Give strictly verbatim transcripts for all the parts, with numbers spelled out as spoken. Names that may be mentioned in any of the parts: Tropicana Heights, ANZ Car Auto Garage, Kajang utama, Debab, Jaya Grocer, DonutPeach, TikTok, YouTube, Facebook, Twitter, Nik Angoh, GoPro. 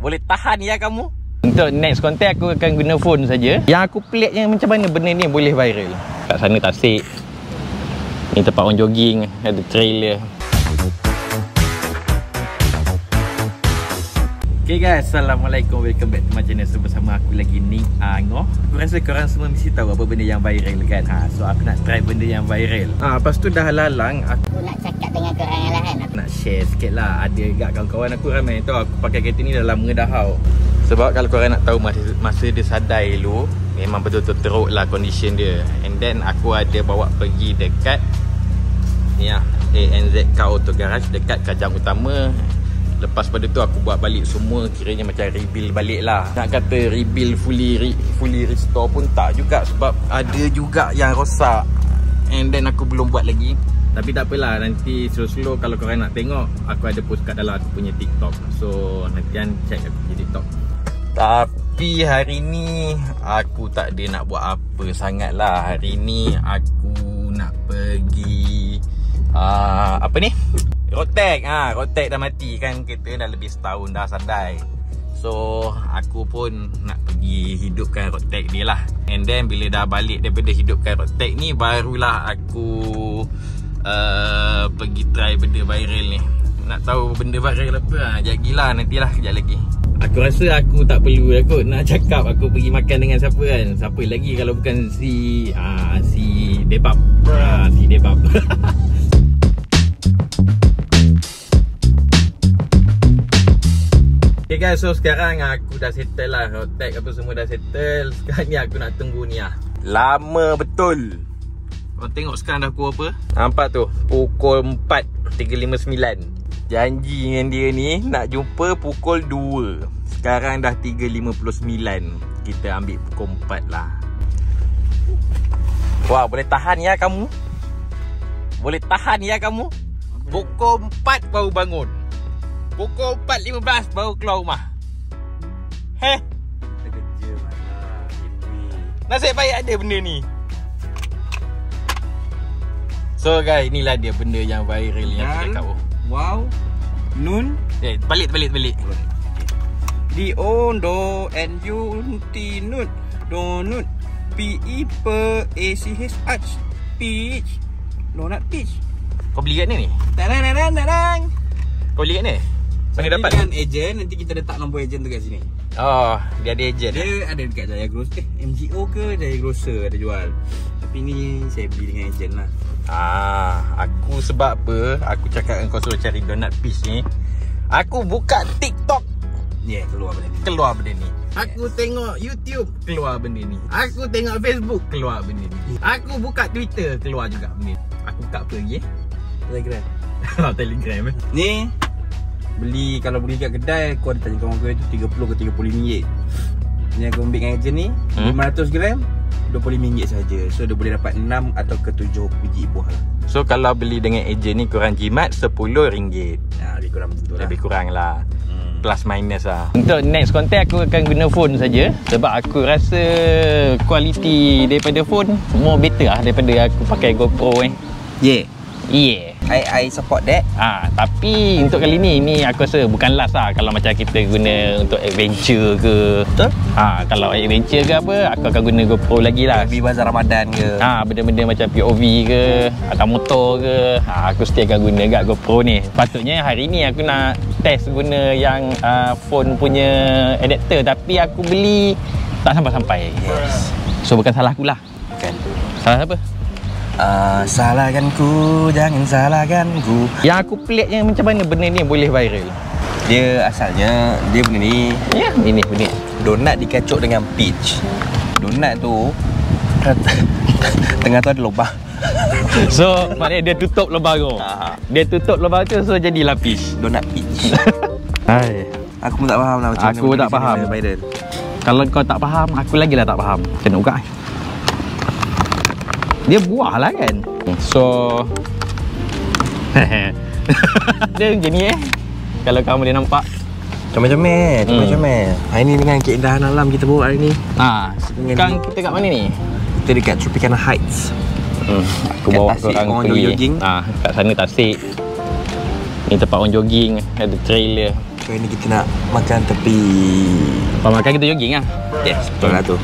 Boleh tahan ya kamu? Untuk next konten aku akan guna phone saja. Yang aku pelik yang macam mana benda ni boleh viral. Kat sana tasik. Ni tempat orang jogging, ada trailer. Hey guys, Assalamualaikum. Welcome back to my channel. Bersama aku lagi Nik Angoh. Aku rasa korang semua mesti tahu apa benda yang viral kan. Ha, so aku nak try benda yang viral. Ha, lepas tu dah lalang aku, aku nak cakap dengan korang yang lain. Aku nak share sikit lah. Ada kat kawan-kawan aku ramai tu aku pakai kereta ni dah lama dah hau. Sebab kalau korang nak tahu masa, masa dia sadai dulu, memang betul-betul teruk lah condition dia. And then aku ada bawa pergi dekat ni lah, A N Z Car Auto Garage dekat Kajang Utama. Lepas pada tu aku buat balik semua, kiranya macam rebuild balik lah. Nak kata rebuild fully re, fully restore pun tak juga, sebab ada juga yang rosak. And then aku belum buat lagi. Tapi tak apalah, nanti slow-slow kalau korang nak tengok, aku ada post kat dalam aku punya TikTok. So nantian check aku punya TikTok. Tapi hari ni aku tak ada nak buat apa sangat lah. Hari ni aku nak pergi uh, apa ni? Rotek, ha, rotek dah mati kan. Kereta dah lebih setahun dah sadai. So aku pun nak pergi hidupkan rotek ni lah. And then bila dah balik daripada hidupkan rotek ni, barulah aku uh, pergi try benda viral ni. Nak tahu benda viral apa lah, jap lah, nantilah kejap lagi. Aku rasa aku tak perlu lah kot nak cakap aku pergi makan dengan siapa kan. Siapa lagi kalau bukan si uh, Si Debab uh, Si Debab Okay guys, so sekarang aku dah settle lah. Rotek apa semua dah settle. Sekarang ni aku nak tunggu ni lah. Lama betul. Kau tengok sekarang dah pukul apa? Nampak tu, pukul empat tiga puluh sembilan. Janji dengan dia ni nak jumpa pukul dua. Sekarang dah tiga lima puluh sembilan. Kita ambil pukul empat lah. Wah, boleh tahan ya kamu? Boleh tahan ya kamu? Pukul empat baru bangun. Pukul empat lima belas baru keluar rumah. Heh. Kita kerja malam. Nasib baik ada benda ni. So guys, inilah dia benda yang viral yang aku cakap. Wow. Nun. Eh, balik balik balik. D O N D O N U T Nun. Donut. P E P A C H H. Peach. Donut peach. Kau beli kat ni ni? Tarang tarang tarang. Kau beli kat ni? Mana so, dapat? Dia kan ejen, nanti kita letak nombor ejen tu kat sini. Oh, dia ada ejen. Dia eh? ada dekat Jaya Grocer, eh, M G O ke Jaya Grocer ada jual. Tapi ni saya beli dengan ejen lah. Ah, aku sebab apa? Aku cakap dengan kau suruh cari donut peach ni. Aku buka TikTok. Ya, yeah, keluar benda ni. Keluar benda ni. Aku yes. tengok YouTube, keluar benda ni. Aku tengok Facebook, keluar benda ni. Aku buka Twitter, keluar juga benda ni. Aku buka apa lagi eh? Telegram. Oh, Telegram eh. Ni beli, kalau beli kat kedai aku ada tanya kawan-kawan tu tiga puluh ke tiga puluh ringgit. Ni aku ambil dengan ejen ni hmm? lima ratus gram dua puluh lima ringgit saja. So dia boleh dapat enam atau ke tujuh biji buah lah. So kalau beli dengan ejen ni kurang jimat sepuluh ringgit. Nah, lebih kurang betul lah. Lebih kurang lah hmm. Plus minus lah. Untuk next content aku akan guna phone saja. Sebab aku rasa kualiti daripada phone more better lah daripada aku pakai GoPro eh. Yeah. Yeah, I, I support that. Ah, tapi untuk kali ni, ni aku rasa bukan last lah. Kalau macam kita guna untuk adventure ke, betul? Ah, kalau adventure ke apa, aku akan guna GoPro lagi lah. Pergi bazar Ramadan ke, ah, benda-benda macam P O V ke, atau motor ke, ah, aku still akan guna kat GoPro ni. Patutnya hari ni aku nak test guna yang uh, phone punya adapter, tapi aku beli tak sampai-sampai. Yes. So bukan salah akulah. Bukan. Salah siapa? Uh, salahkan ku, jangan salahkan ku. Yang aku pelik yang macam mana benda ni boleh viral. Dia asalnya, dia benda ni ya, yeah. Ini benda donat dikacuk dengan peach. Donat tu tengah tu ada lubang. So maknanya dia tutup lubang tu. Dia tutup lubang tu, so jadilah peach. Donat peach. Hai. Aku pun tak faham lah macam mana. Aku tak faham viral. Kalau kau tak faham, aku lagilah tak faham. Macam nak buka eh? Dia buah lah kan. So dia macam ni eh. Kalau kamu boleh nampak comel-comel, comel-comel. Hmm. Hari ni dengan keindahan alam kita buat hari ni. Ha, sekarang kita kat mana ni? Kita dekat Tropicana Heights. Hmm. Aku kat bawa tasik, korang orang pergi jogging. Ha, kat sana tasik. Ni tempat orang jogging, ada trailer. so ini kita nak makan tepi. Kalau makan kita jogging lah. Yes, betul lah tu.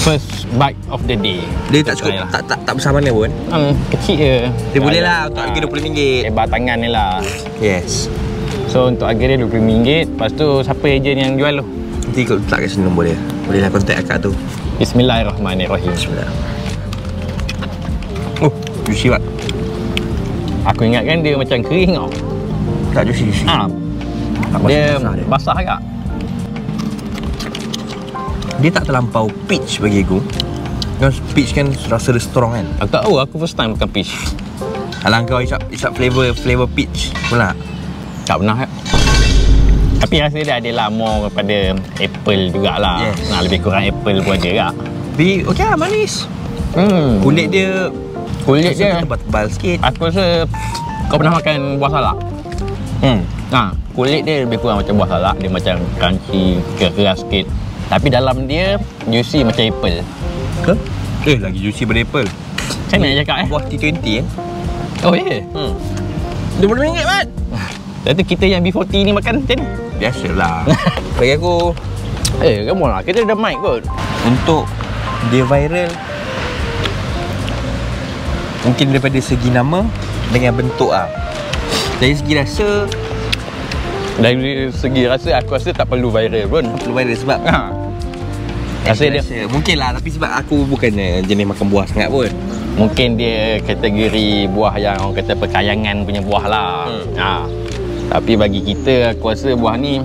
First bite of the day. Dia tak cukup, tak, tak, tak besar mana pun? Um, kecil je. Dia boleh lah, untuk harga dua puluh ringgit. Lebar tangan ni lah. Yes. So untuk harga dia dua puluh ringgit. Lepas tu siapa ejen yang jual tu? Nanti kau letak kat sini nombor dia. Bolehlah kontak akak tu. Bismillahirrahmanirrahim. Bismillahirrahmanirrahim. Oh, juicy banget. Aku ingatkan dia macam kering tau. Tak juicy, juicy. Ha. Dia basah, dia basah agak. Dia tak terlampau peach bagi aku. Kan peach kan rasa dia strong kan. Aku tak tahu, aku first time makan peach. Alang kau isap, isap flavour flavour peach pula. Tak pernah kan. Tapi rasa dia ada lama kepada apple jugalah. Yes. Nah, lebih kurang apple pun ada juga. Tapi okey lah, manis. Hmm. Kulit dia Kulit dia tebal-tebal sikit. Aku rasa kau pernah makan buah salak? Hmm. Nah, kulit dia lebih kurang macam buah salak. Dia macam crunchy, keras sikit. Tapi dalam dia juicy macam apple. Ke? Eh, lagi juicy daripada apple. Macam mana nak cakap eh? Buah T dua puluh eh? Oh ya? Yeah. Hmm. dua puluh ringgit Mat! Lepas tu kita yang B empat puluh ni makan macam ni? Biasalah. Bagi aku, eh, come on lah. Kita ada mic kot. Untuk dia viral, mungkin daripada segi nama dengan bentuk ah. Dari segi rasa, dari segi rasa aku rasa tak perlu viral pun. Tak perlu viral sebab ha. Rasa dia rasa. Mungkin lah, tapi sebab aku bukannya jenis makan buah sangat pun. Mungkin dia kategori buah yang orang kata perkayangan punya buah lah. hmm. ha. Tapi bagi kita aku rasa buah ni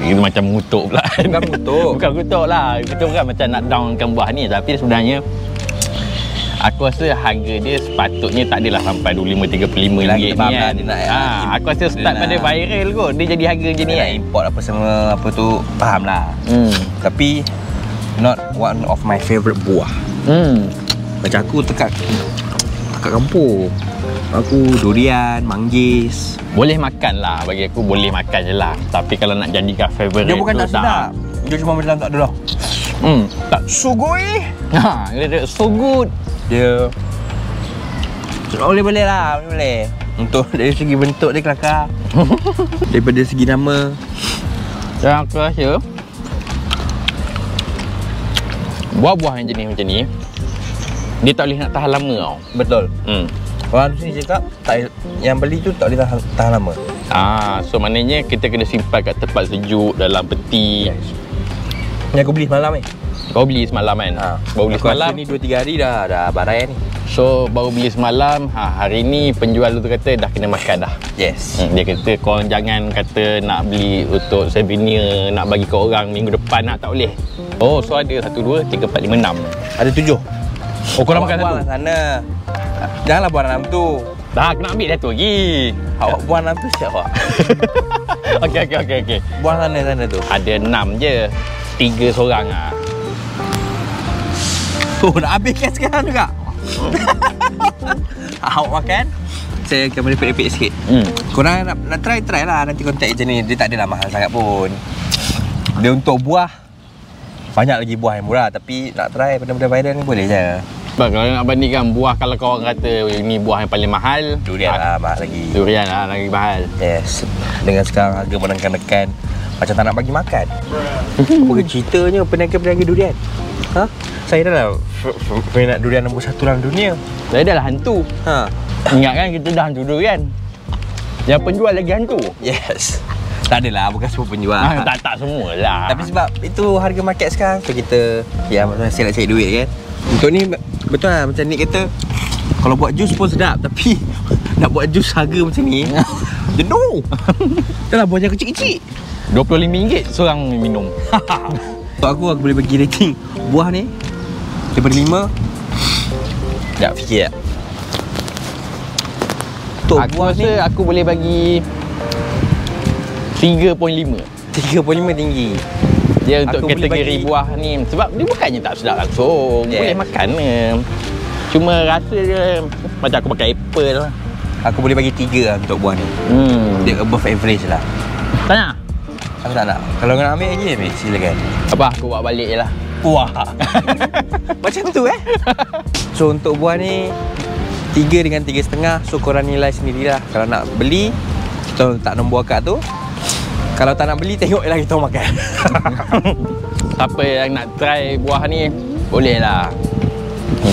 itu macam ngutuk pula. Bukan ngutuk. Bukan ngutuk lah. Kita bukan macam nak downkan buah ni. Tapi sebenarnya aku rasa harga dia sepatutnya tak adalah sampai dua puluh lima, tiga puluh lima ringgit ni kan. Ha, aku rasa start pada viral kot, dia jadi harga je ni kan. Import apa semua, apa tu, faham lah. Hmm. Tapi, not one of my favourite buah. Hmm. Macam aku dekat, dekat kampung. Aku durian, manggis. Boleh makan lah, bagi aku boleh makan je lah. Tapi kalau nak jadikan favourite tu, dia bukan tak sedap. Dia cuma macam tak ada lah. Hmm, tak sugoi. Ha, dia so good. Dia boleh-boleh lah, boleh-boleh. Untuk dari segi bentuk dia kelakar. Daripada segi nama, yang aku rasa buah-buah yang jenis macam ni dia tak boleh nak tahan lama tau. Betul. Hmm. Orang tu sini cakap tak, yang beli tu tak boleh tahan, tahan lama. Ah, so maknanya kita kena simpan kat tempat sejuk, dalam peti. Yes. Yang aku beli semalam ni. Kau beli semalam kan? Ha. Baru beli aku semalam. Aku rasa ni dua tiga hari dah, dah barai ni. So, baru beli semalam. Ha, hari ni penjual tu kata dah kena makan dah. Yes. Hmm, dia kata korang jangan kata nak beli untuk souvenir, nak bagi ke orang minggu depan nak, tak boleh. Oh, so ada satu, dua, tiga, empat, lima, enam. Ada tujuh. Oh, korang makan satu? Sana. Janganlah buat enam tu. Dah, aku nak ambil dah tu lagi. Awak buat enam tu siap awak. Okey, okey, okey. Okay. Buat sana-sana tu. Ada enam je. Tiga seorang lah. Oh, nak habiskan sekarang juga? Awak makan, saya akan merepek-repek sikit. hmm. Korang nak, nak try, try lah. Nanti kontak je ni. Dia tak adalah mahal sangat pun. Dia untuk buah, banyak lagi buah yang murah. Tapi nak try benda-benda viral ni boleh je. Sebab kalau nak bandingkan buah, kalau korang kata ni buah yang paling mahal, durian lah mahal lagi. Durian lah lagi mahal. Yes. Dengan sekarang harga menekan-nekan, macam tak nak bagi makan. Apa ceritanya peniaga-peniaga durian? Ha? Saya dah lah peminat durian nombor satu dalam dunia. Saya dah lah hantu. Ha. Ingat kan kita dah hantu durian. Yang penjual lagi hantu. Yes. Tak adalah, bukan semua penjual. Ha, tak tak semua lah. Tapi sebab itu harga market sekarang. So kita ya masih nak cari duit kan. Untuk ni betul lah macam Nik kata, kalau buat jus pun sedap, tapi nak buat jus harga macam ni. Jenuh. Dah lah buat yang kecil-kecil. dua puluh lima ringgit seorang minum. Untuk aku, aku boleh bagi rating buah ni daripada lima. Tak fikir tak? Untuk aku buah ni aku boleh bagi tiga perpuluhan lima. tiga perpuluhan lima tinggi. Dia untuk aku kategori bagi buah ni. Sebab dia bukannya tak sedap langsung. Yeah. Boleh makan. Cuma rasa dia macam aku pakai apple lah. Aku boleh bagi tiga lah untuk buah ni. Hmm. Dia above average lah. Tanya? Aku tak nak. Kalau nak ambil lagi, ambil. Silakan. Apa? Aku bawa balik je lah. Wah. Macam tu eh? So, untuk buah ni, tiga dengan tiga setengah. So, korang nilai sendirilah. Kalau nak beli, kita letak nombor akak tu. Kalau tak nak beli, tengoklah kita makan. Siapa yang nak try buah ni, bolehlah.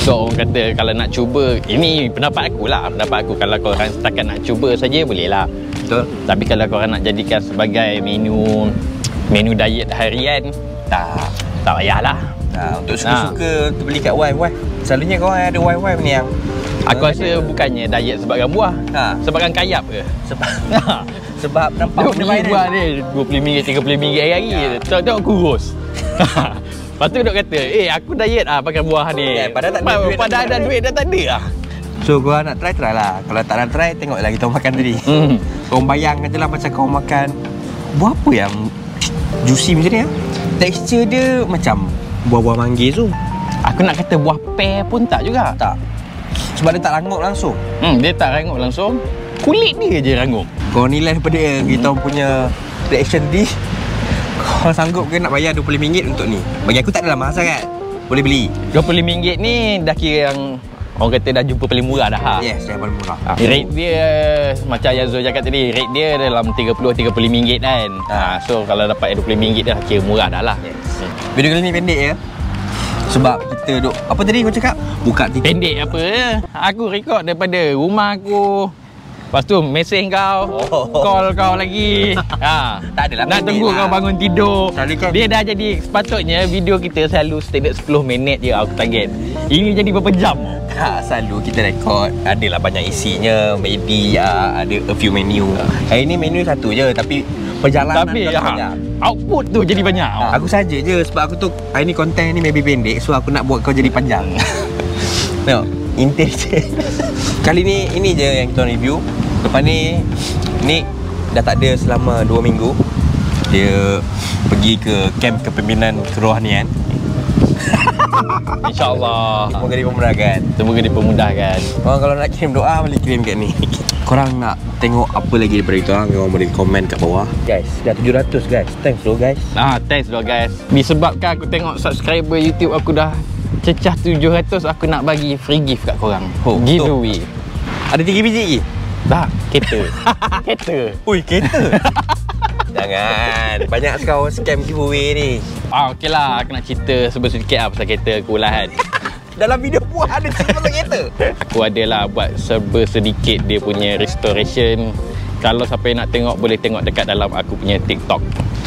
So orang kata kalau nak cuba, ini pendapat aku lah, pendapat aku. Kalau korang setakat nak cuba saja, bolehlah. Betul. Tapi kalau korang nak jadikan sebagai menu menu diet harian, tak tak payahlah. Ha, untuk suka-suka ha. beli kat Y Y. Selalunya korang ada Y Y ni yang aku uh, rasa bukannya diet sebabkan buah. Ha. Sebabkan kayap ke? Sebab ha. sebab nampak benda lain. Buah ni dua puluh ringgit tiga puluh ringgit hari-hari. Ha. Tengok-tengok kurus. Lepas tu dok kata, "Eh, aku diet ah pakai buah ni." Okay, padahal tak ada duit. Padahal ada duit dah tak ada lah. So korang nak try, try lah. Kalau tak nak try, tengoklah kita makan tadi. Hmm. Korang bayangkan je lah macam kau makan buah apa yang juicy macam ni ah. Tekstur dia macam buah-buah manggis tu. Aku nak kata buah pear pun tak juga. Tak. Sebab dia tak rangup langsung. Hmm, dia tak rangup langsung. Kulit dia je rangup. Kau nilai daripada hmm. kita punya reaction dish. Kau sanggup ke nak bayar dua puluh ringgit untuk ni? Bagi aku tak adalah mahal sangat. Boleh beli. dua puluh ringgit ni dah kira yang orang kata dah jumpa paling murah dah. Ha? Yes, dah paling murah. Ha. Rate dia macam Yazul cakap tadi, rate dia dalam tiga puluh tiga puluh ringgit kan. Ha. Ha. So kalau dapat dua puluh ringgit dah kira murah dah lah. Yes. Video kali ni pendek ya. Sebab kita duk apa tadi kau cakap? Buka tiket. Pendek apa ya? Aku rekod daripada rumah aku. Lepas tu mesej kau, oh. call kau lagi. Ha. Tak adalah. Nak tunggu lah. Kau bangun tidur. Selalukan dia dah jadi sepatutnya video kita selalu standard sepuluh minit je aku target. Ini jadi berapa jam? Tak, selalu kita rekod adalah banyak isinya, maybe uh, ada a few menu. Hari ni menu satu je tapi perjalanan tapi, ha, banyak. Output tu jadi banyak. Ha, aku saja je sebab aku tu hari ni konten ni maybe pendek, so aku nak buat kau jadi panjang. Tengok, intense. Kali ni ini je yang kita review. Lepas ni Nik dah tak ada selama dua minggu. Dia pergi ke kamp kepimpinan kerohanian. InsyaAllah. Semoga dipermudahkan. Semoga dipermudahkan. Korang kalau nak kirim doa, boleh kirim kat ni. Korang nak tengok apa lagi daripada itu, korang boleh komen kat bawah. Guys, dah tujuh ratus guys. Thanks loh guys. Ah, thanks loh guys. Disebabkan aku tengok subscriber YouTube aku dah cecah tujuh ratus, aku nak bagi free gift kat korang. Oh, giveaway. Ada tiga biji lagi? Dah, kereta. Kereta. Ui, kereta. Jangan. Banyak kau scam giveaway ni. Ah, okeylah, aku nak cerita sedikit lah pasal kereta aku lah kan. Dalam video buah ada cerita pasal kereta. Aku adalah buat serba sedikit dia punya restoration. Kalau siapa nak tengok boleh tengok dekat dalam aku punya TikTok.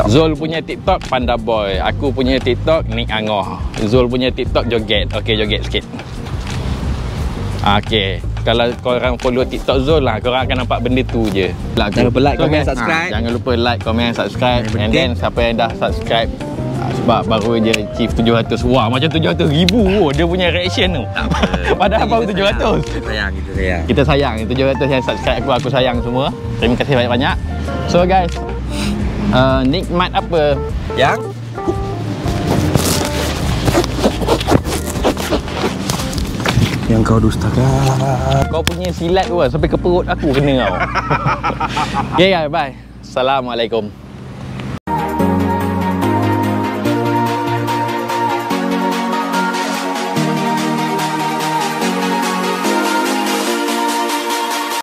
Zul punya TikTok Panda Boy, aku punya TikTok Nik Angoh. Zul punya TikTok joget. Okey, joget sikit. Okey. Kalau korang follow TikTok Zul lah, korang akan nampak benda tu je. Jangan lupa like, komen, subscribe. Jangan lupa like, komen, subscribe. And then siapa yang dah subscribe, sebab baru je achieve tujuh ratus. Wah, macam tujuh ratus ribu oh, dia punya reaction tu. Padahal baru tujuh ratus. Sayang, kita sayang. Kita sayang. tujuh ratus yang subscribe aku, aku sayang semua. Terima kasih banyak-banyak. So guys, uh, nikmat apa yang yang kau dustakan. Kau punya silat tu lah, sampai ke perut aku kena kau. Okay guys, bye. Assalamualaikum.